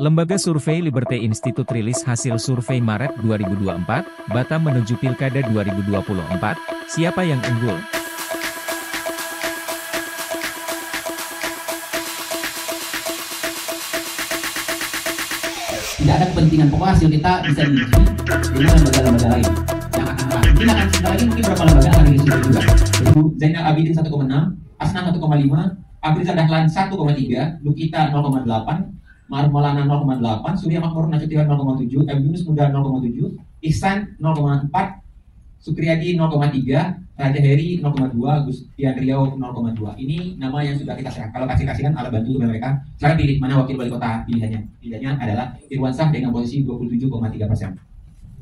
Lembaga Survei Liberte Institute rilis hasil survei Maret 2024, Batam menuju Pilkada 2024, siapa yang unggul? Tidak ada kepentingan, pokoknya hasil kita bisa diikuti dengan lembaga-lembaga lain yang akan melakukan. Kita akan sebentar lagi mungkin berapa lembaga akan diikuti juga. Zainal Abidin 1,6, Asnan 1,5, Abrizal Dahlan 1,3, Lukita 0,8, Marmolana 0,8, Surya Makmur Nasution 0,7, M. Yunus Muda 0,7, Ihsan 0,4, Sukriadi 0,3, Raja Heri 0,2, Gustian Riau 0,2. Ini nama yang sudah kita serahkan. Kalau kasih-kasihan, alat bantu kepada mereka. Sekarang pilih mana wakil wali kota pilihannya. Pilihannya adalah Irwansyah dengan posisi 27,3%.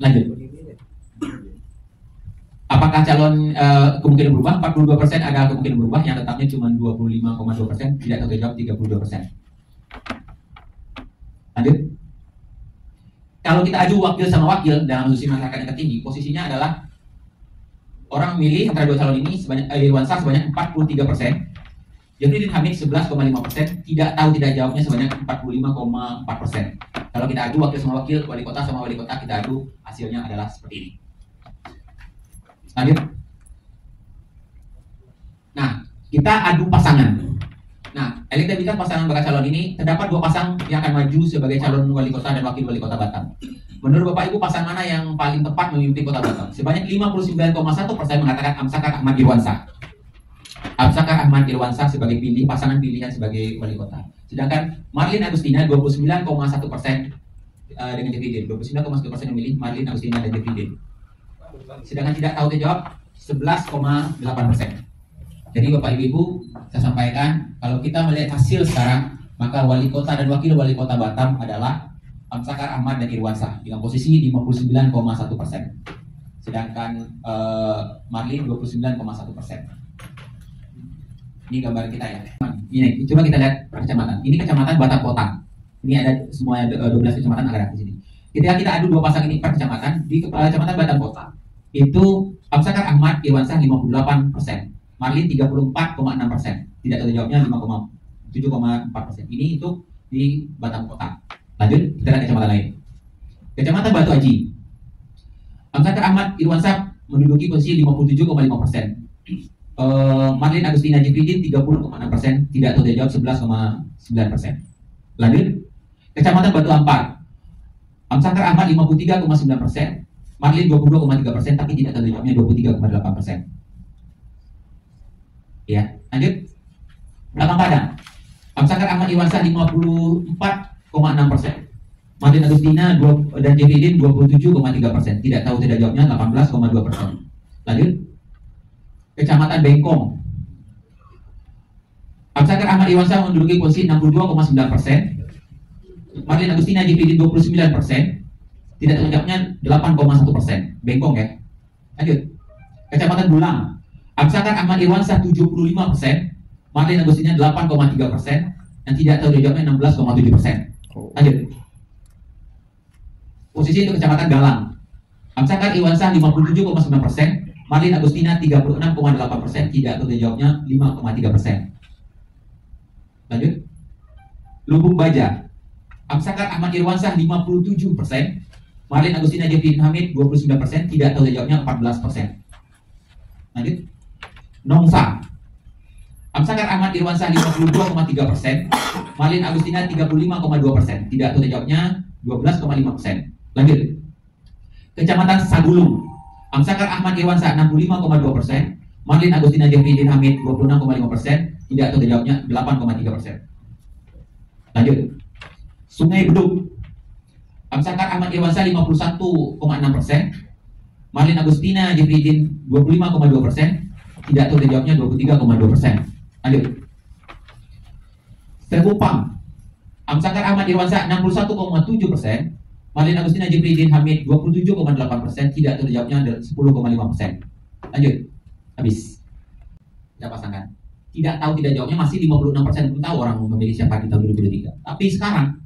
Lanjut. Apakah calon kemungkinan berubah? 42% ada kemungkinan berubah, yang tetapnya cuma 25,2%, tidak terjawab 32%. Lanjut. Kalau kita aju wakil sama wakil dalam posisi masyarakat yang tertinggi, posisinya adalah orang milih antara dua calon ini sebanyak Irwansyah sebanyak 43%, Jepri D 11,5%, tidak tahu tidak jawabnya sebanyak 45,4%. Kalau kita aju wakil sama wakil, wali kota sama wali kota, kita adu hasilnya adalah seperti ini. Lanjut. Nah, kita adu pasangan. Nah, elektabilitas pasangan bakal calon ini terdapat dua pasang yang akan maju sebagai calon wali kota dan wakil wali kota Batam. Menurut Bapak Ibu, pasangan mana yang paling tepat memimpin kota Batam? Sebanyak 59,1% mengatakan Amsakar Ahmad Irwansyah sebagai pasangan pilihan sebagai wali kota. Sedangkan Marlin Agustina 29,1% dengan Jepri D. 29,1% memilih Marlin Agustina dan Jepri D. Sedangkan tidak tahu terjawab 11,8%. Jadi Bapak Ibu, saya sampaikan kalau kita melihat hasil sekarang, maka wali kota dan wakil wali kota Batam adalah Amsakar Ahmad dan Irwansyah dengan posisi 59,1%, sedangkan Marlin 29,1%. Ini gambar kita ya. Ini coba kita lihat per kecamatan. Ini kecamatan Batam Kota. Ini ada semua 12 kecamatan ada di sini. Ketika kita adu dua pasang ini per kecamatan, di kecamatan Batam Kota itu Amsakar Ahmad Irwansyah 58%. Marlin 34,6%, tidak tahu jawabnya 7,4%. Ini untuk di Batam Kota. Lanjut, kita lihat kecamatan lain. Kecamatan Batu Aji. Amsakar Ahmad Irwansyah menduduki posisi 57,5%. Marlin Agustina Jepri D 30,6%, tidak tahu jawab 11,9%. Lanjut, kecamatan Batu Ampar. Amsakar Ahmad 53,9%, Marlin 22,3%, tapi tidak tahu jawabnya 23,8%. Ya, lanjut. Belakang Padang. Amsakar Ahmad Irwansyah 54,6%. Marlin Agustina dan Jepri D 27,3%. Tidak tahu tidak jawabnya 18,2%. Lanjut. Kecamatan Bengkong. Amsakar Ahmad Irwansyah menduduki posisi 62,9%. Marlin Agustina Jepri D 29%. Tidak tahu jawabnya 8,1%. Bengkong ya. Lanjut. Kecamatan Bulang. Amsakar Ahmad Irwansyah 75%, Marlin Agustina 8,3%, dan tidak tahu jawabnya 16,7%. Lanjut. Posisi itu kecamatan Galang. Amsakar Irwansyah 57,9%, Marlin Agustina 36,8%, tidak tahu jawabnya 5,3%. Lanjut. Lubuk Baja. Amsakar Ahmad Irwansyah 57%, Marlin Agustina Jepri D 29%, tidak tahu jawabnya 14%. Lanjut. Nongsa. Amsakar Ahmad Irwansyah 52,3%, Marlin Agustina 35,2%, tidak tahu jawabnya 12,5%. Lanjut. Kecamatan Sadulu. Amsakar Ahmad Irwansyah 65,2%, Marlin Agustina Jepri D 26,5%, tidak tahu jawabnya 8,3%. Lanjut. Sungai Bedung. Amsakar Ahmad Irwansyah 51,6%, Marlin Agustina Jepri D 25,2%. Tidak tahu jawabnya 23,2%. Lanjut. Terkupang. Amsakar Ahmad Irwansyah 61,7%, Marlin Agustina Jepri D 27,8%, tidak tahu jawabnya 10,5%. Lanjut. Habis. Kita pasangkan. Tidak tahu tidak jawabnya masih 56%, belum tahu orang memilih siapa di tahun 2023. Tapi sekarang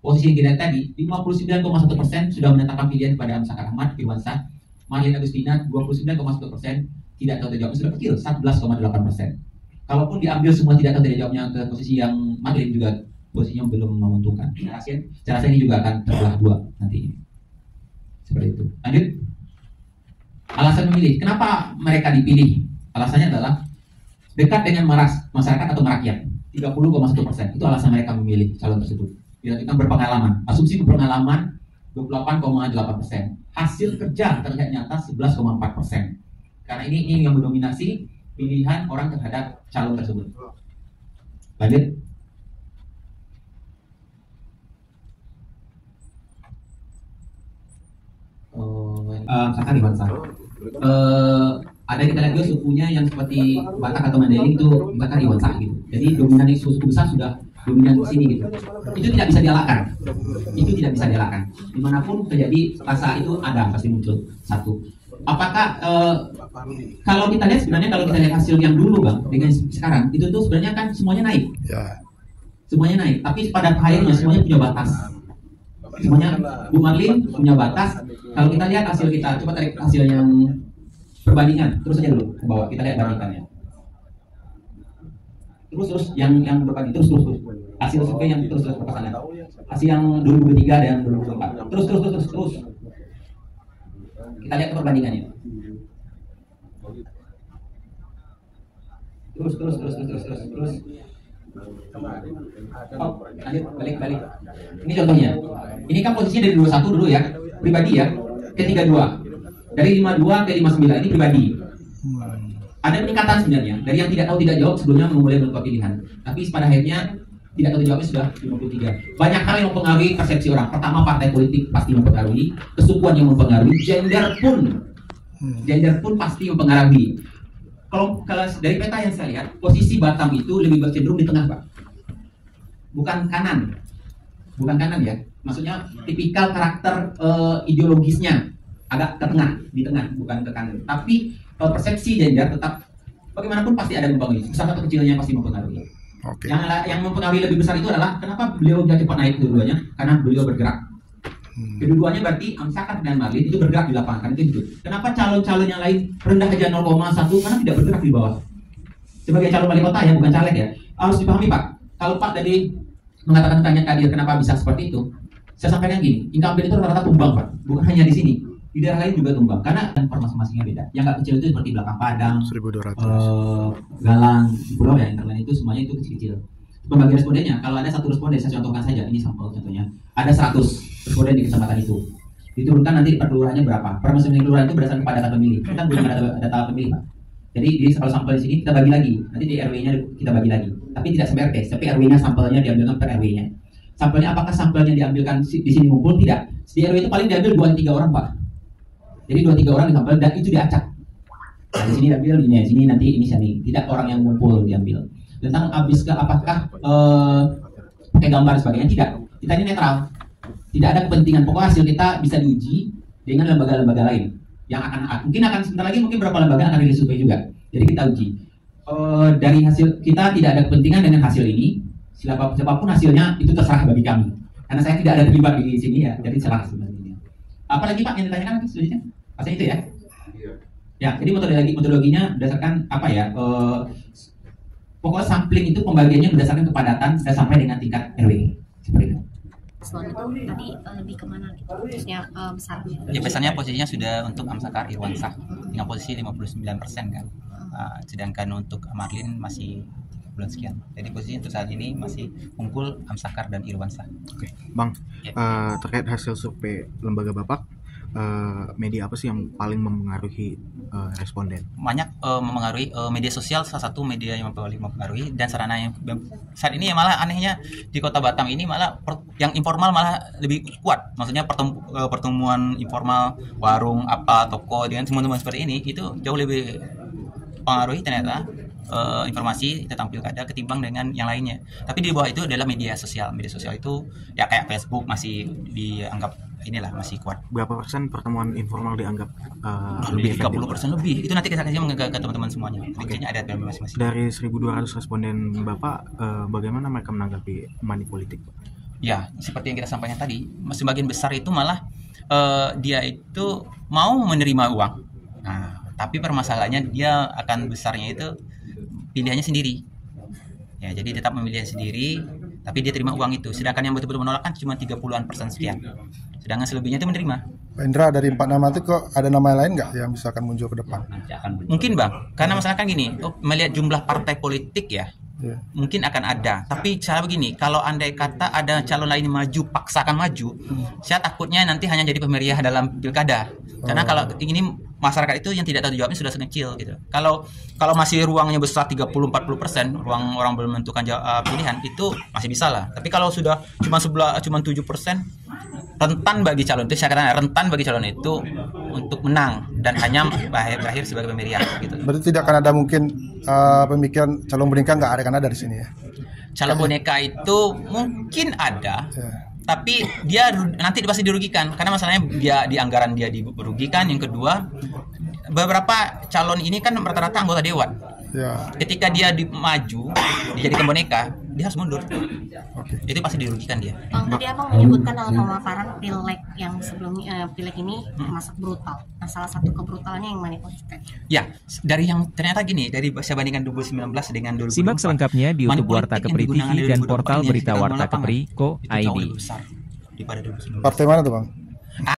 posisi yang kita tadi 59,1% sudah menetapkan pilihan kepada Amsakar Ahmad Irwansyah, Marlin Agustina 29,1%. Tidak tahu jawabnya sudah kecil, 11,8%. Kalaupun diambil semua tidak tahu jawabnya ke posisi yang Marlin juga posisinya belum menguntungkan. Saya rasa ini juga akan terbelah dua nantinya. Seperti itu. Lanjut. Alasan memilih. Kenapa mereka dipilih? Alasannya adalah dekat dengan masyarakat atau rakyat. 30,1%. Itu alasan mereka memilih calon tersebut. Dilakukan berpengalaman. Asumsi berpengalaman 28,8%. Hasil kerja terlihat nyata 11,4%. Karena ini yang mendominasi pilihan orang terhadap calon tersebut. Lanjut. Kakak di Bansar. Ada kita lihat juga sukunya yang seperti Batak atau Mandailing itu Kakak di Bansar gitu. Jadi dominan suku besar sudah dominan di sini gitu. Itu tidak bisa dielakkan. Dimanapun terjadi rasa itu ada pasti muncul satu. Apakah kalau kita lihat sebenarnya kalau kita lihat hasil yang dulu bang dengan sekarang itu tuh sebenarnya kan semuanya naik. Ya. Semuanya naik. Tapi pada akhirnya semuanya punya batas. Semuanya Bu Marlin punya batas. Kalau kita lihat hasil kita, coba tarik hasil yang perbandingan, terus aja dulu ke bawah. Kita lihat bandingannya. Terus yang berbanding terus hasil survei yang terus berpasangan. Hasil yang 2023 dan 2024. Terus. Kita lihat perbandingannya. Terus. Oh, balik. Ini contohnya. Ini kan posisinya dari 21 dulu ya, pribadi ya, ke 32. Dari 52 ke 59 ini pribadi. Ada peningkatan sebenarnya. Dari yang tidak tahu tidak jawab sebelumnya memulai beberapa pilihan. Tapi pada akhirnya tidak tahu jawabnya sudah 53. Banyak hal yang mempengaruhi persepsi orang. Pertama partai politik pasti mempengaruhi, kesukuan yang mempengaruhi, gender pun pasti mempengaruhi. Kalau dari peta yang saya lihat, posisi Batam itu lebih bercenderung di tengah, Pak. Bukan kanan ya. Maksudnya tipikal karakter ideologisnya agak ke tengah, di tengah, bukan ke kanan. Tapi persepsi gender tetap bagaimanapun pasti ada mempengaruhi. Besar atau kecilnya pasti mempengaruhi. Okay. Yang mempengaruhi lebih besar itu adalah kenapa beliau bisa cepat naik keduanya? Karena beliau bergerak. Kedua-duanya berarti Amsakar dan Marlin itu bergerak di lapangan itu hidup. Kenapa calon-calon yang lain rendah aja 0,1 karena tidak bergerak di bawah. Sebagai calon wali kota ya, bukan caleg ya. Harus dipahami Pak. Kalau Pak tadi mengatakan tanya Kadir kenapa bisa seperti itu, saya sampaikan gini, incumbent itu rata-rata tumbang Pak. Bukan hanya di sini, di daerah lain juga tumbang. Karena masing-masingnya beda. Yang nggak kecil itu seperti Belakang Padang, 1.200, Galang, Bulang ya, internet itu semuanya itu kecil-kecil. Pembagian respondennya, kalau ada satu responden, saya contohkan saja, ini sampel contohnya. Ada 100 responden di kecamatan itu. Diturunkan nanti per kelurahannya berapa. Per masing-masing kelurahan itu berdasarkan pada data pemilih. Kita belum ada data pemilih, Pak. Jadi kalau sampel di sini kita bagi lagi. Nanti di RW-nya kita bagi lagi. Tapi tidak seperti RT, tapi RW-nya sampelnya diambilkan per RW-nya. Sampelnya apakah sampelnya diambilkan di sini ngumpul? Tidak. Di RW itu paling diambil 2-3 orang, Pak. Jadi 2-3 orang disampel dan itu diacak. Nah, di sini diambil, di sini nanti ini. Tidak orang yang ngumpul diambil. Tentang habis ke apakah pakai gambar sebagainya, tidak. Kita ini netral, tidak ada kepentingan. Pokoknya hasil kita bisa diuji dengan lembaga-lembaga lain yang akan sebentar lagi mungkin beberapa lembaga akan rilis survei juga. Jadi kita uji dari hasil kita tidak ada kepentingan dengan hasil ini. Siapapun hasilnya itu terserah bagi kami. Karena saya tidak ada terlibat di sini ya, jadi serah sebenarnya. Apalagi Pak yang ditanyakan selanjutnya? Pasal itu ya. Ya, jadi metodologinya berdasarkan apa ya? Pokoknya sampling itu pembagiannya berdasarkan kepadatan sampai dengan tingkat RW seperti itu. Selain itu tadi lebih kemana gitu khususnya besarnya? Ya besarnya posisinya sudah untuk Amsakar Irwansyah dengan posisi 59% kan. Sedangkan untuk Marlin masih 30 sekian. Jadi posisinya untuk saat ini masih unggul Amsakar dan Irwansyah. Oke, Bang. Ya. Terkait hasil survei lembaga Bapak, media apa sih yang paling mempengaruhi responden? Banyak mempengaruhi media sosial, salah satu media yang paling mempengaruhi, dan sarana yang saat ini ya malah anehnya di Kota Batam ini malah yang informal malah lebih kuat. Maksudnya pertemuan informal, warung, apa, toko dengan teman-teman seperti ini itu jauh lebih mempengaruhi ternyata informasi tentang pilkada ketimbang dengan yang lainnya. tapi di bawah itu adalah media sosial. Media sosial itu ya kayak Facebook masih dianggap inilah masih kuat. Berapa persen pertemuan informal dianggap lebih 30% lebih. Itu nanti kesaksiannya ke teman-teman semuanya. Okay. Ada masing-masing. Dari 1.200 responden Bapak, bagaimana mereka menanggapi money politik? Ya, seperti yang kita sampaikan tadi, sebagian besar itu malah dia itu mau menerima uang. Nah, tapi permasalahannya dia akan besarnya itu pilihannya sendiri. Ya, jadi tetap memilih sendiri. Tapi dia terima uang itu. Sedangkan yang betul-betul menolak kan cuma 30-an% sekian. Sedangkan selebihnya itu menerima. Pak Indra, dari 4 nama itu kok ada nama lain nggak yang bisa akan muncul ke depan? Mungkin Bang, karena masalah kan gini, melihat jumlah partai politik ya, mungkin akan ada. Tapi cara begini, kalau andai kata ada calon lain maju, paksakan maju, saya takutnya nanti hanya jadi pemeriah dalam pilkada. Karena kalau ini masyarakat itu yang tidak tahu jawabnya sudah sekecil gitu. Kalau masih ruangnya besar 30-40%, ruang orang belum menentukan pilihan itu masih bisa lah. Tapi kalau sudah cuma 7%, rentan bagi calon itu, saya katakan rentan bagi calon itu untuk menang dan hanya berakhir sebagai pemilihan gitu. Berarti tidak akan ada mungkin pemikiran calon boneka nggak ada, karena dari sini ya. Calon boneka itu mungkin ada. Tapi dia nanti pasti dirugikan karena masalahnya dia di anggaran dia dirugikan. Yang kedua, beberapa calon ini kan rata-rata anggota dewan. Ketika dia maju dijadikan boneka, dia harus mundur. Itu pasti dirugikan dia. Tadi Abang menyebutkan dalam pemaparan pileg yang sebelumnya, pileg ini termasuk brutal. Nah, salah satu kebrutalannya yang mana Pak? Ya, dari yang ternyata gini, dari saya bandingkan 2019 dengan 2020. Simak selengkapnya di YouTube Warta Kepri TV dan portal berita Warta Kepri.co.id. Partai mana tuh Bang?